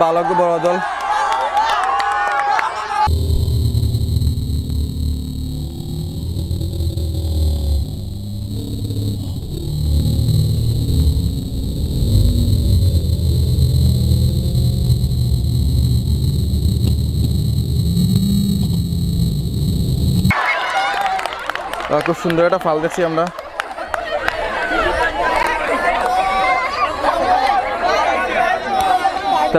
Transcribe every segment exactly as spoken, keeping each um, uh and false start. Balog Borodol. খুব সুন্দর একটা ফাল দেখছি আমরা। তা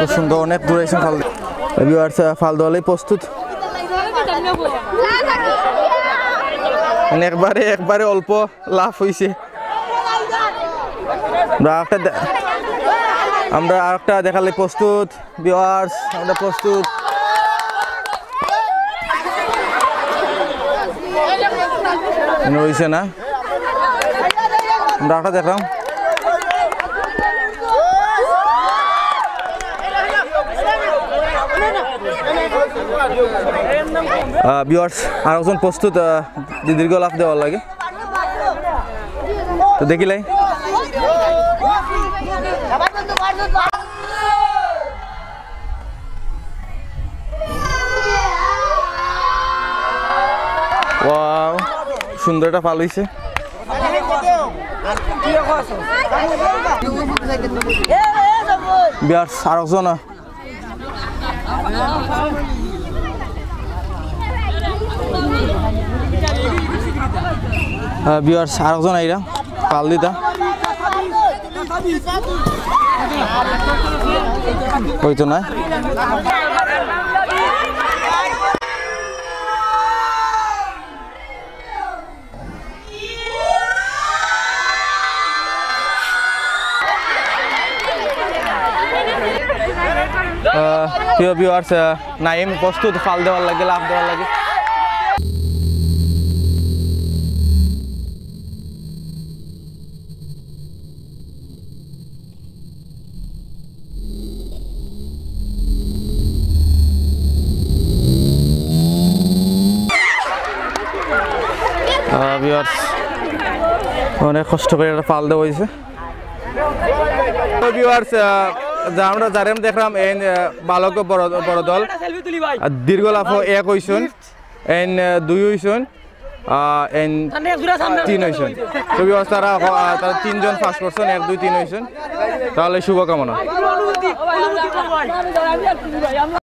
খুব সুন্দর, অনেক দূরে এসে ফাল ভিউয়ার্স ফাল দলেই প্রস্তুত। একবারে একবারে অল্প লাভ হয়েছে। আমরা আরেকটা দেখালে প্রস্তুত ভিউয়ার্স, আমরা প্রস্তুত। হয়েছে না, আমরা আরেকটা দেখলাম। ভিউয়ার্স আর একজন প্রস্তুত দীর্ঘ লাভ দেওয়ার লাগে। তো দেখিলাই ওয়াও সুন্দর একটা ফাল হইছে। ভিউয়ার্স আর একজন ভিউয়ার্স আরেকজন আইরা পাল দিতা হইতো না। প্রিয় ভিউয়ার্স নাইম প্রস্তুত ফাল দেওয়ার লাগে, লাভ দেওয়ার লাগে। অনেক কষ্ট করে একটা ফাল দেওয়া হয়েছে। যা আমরা যারেম দেখলাম এন বালক বড় দল দীর্ঘ লাভ এক হয়েছেন, এন দুই হয়েছেন, এন তিন হয়েছেন। তারা তারা তিনজন ফার্স্ট করছেন, এক দুই তিন হয়েছেন। তাহলে শুভকামনা।